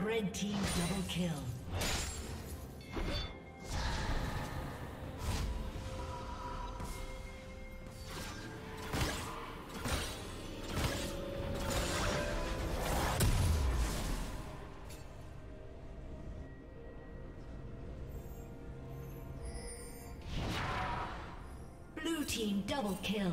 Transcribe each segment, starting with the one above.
Red team double kill. Blue team double kill.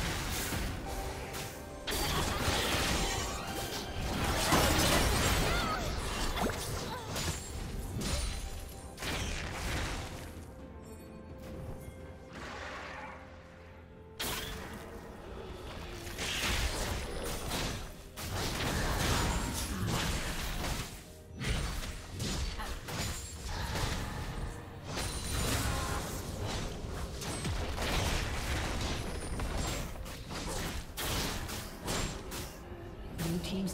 Team's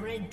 Red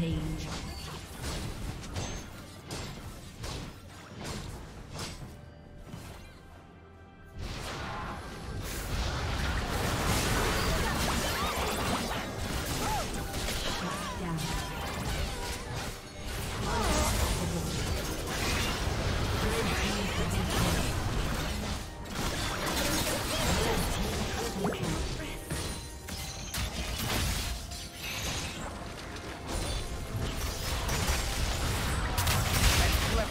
Rampage.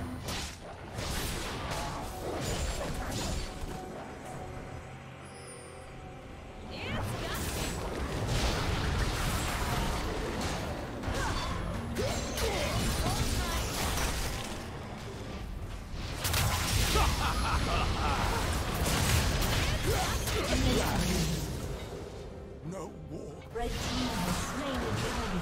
No war. Red team has slain the dragon.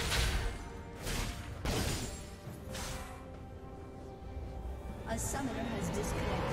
A summoner has disconnected.